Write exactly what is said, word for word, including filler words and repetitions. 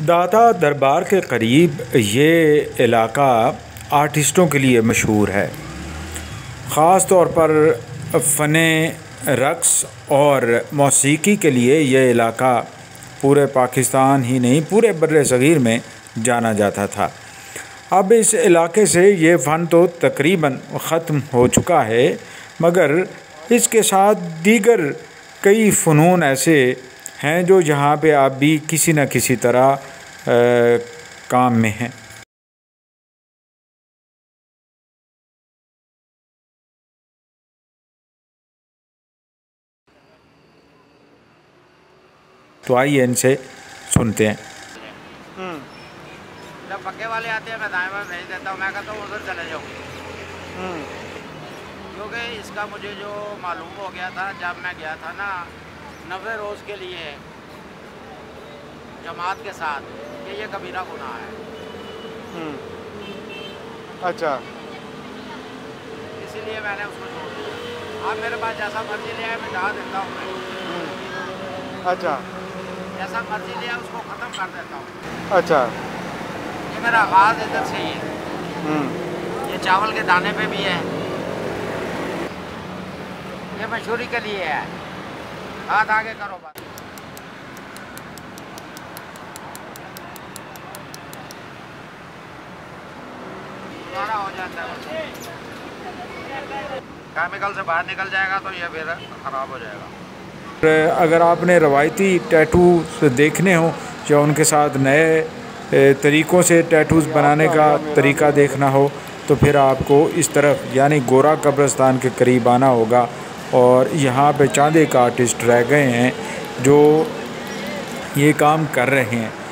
दाता दरबार के करीब ये इलाका आर्टिस्टों के लिए मशहूर है, ख़ास तौर पर फ़न रक़्स और मौसीकी के लिए यह इलाका पूरे पाकिस्तान ही नहीं पूरे बर्रे सग़ीर में जाना जाता था। अब इस इलाके से ये फ़न तो तकरीबन ख़त्म हो चुका है, मगर इसके साथ दीगर कई फ़नून ऐसे हैं जो यहाँ पे आप भी किसी न किसी तरह आ, काम में हैं। तो आइए इनसे सुनते हैं। जब पक्के वाले आते हैं मैं दाएं में भेज देता हूँ, मैं कहता हूँ उधर चले जाओ, क्योंकि इसका मुझे जो मालूम हो गया था जब मैं गया था ना नब्बे रोज़ के लिए जमात के साथ, कि ये कबीरा गुनाह है। अच्छा, इसीलिए मैंने उसको छोड़ दिया। आप मेरे पास जैसा मर्जी ले आए मैं डाल देता हूँ। अच्छा, जैसा मर्जी ले आए उसको ख़त्म कर देता हूँ। अच्छा, ये मेरा आगाज़ इधर से ही है। ये चावल के दाने पे भी है, ये मशहूरी के लिए है। हाथ आगे करो बात। दोबारा हो जाता है, केमिकल से बाहर निकल जाएगा तो ये फिर ख़राब हो जाएगा। अगर आपने रवायती टैटू देखने हो या उनके साथ नए तरीक़ों से टैटूज़ बनाने का तरीका देखना हो तो फिर आपको इस तरफ यानी गोरा कब्रिस्तान के करीब आना होगा। और यहाँ पे चांदे का आर्टिस्ट रह गए हैं जो ये काम कर रहे हैं।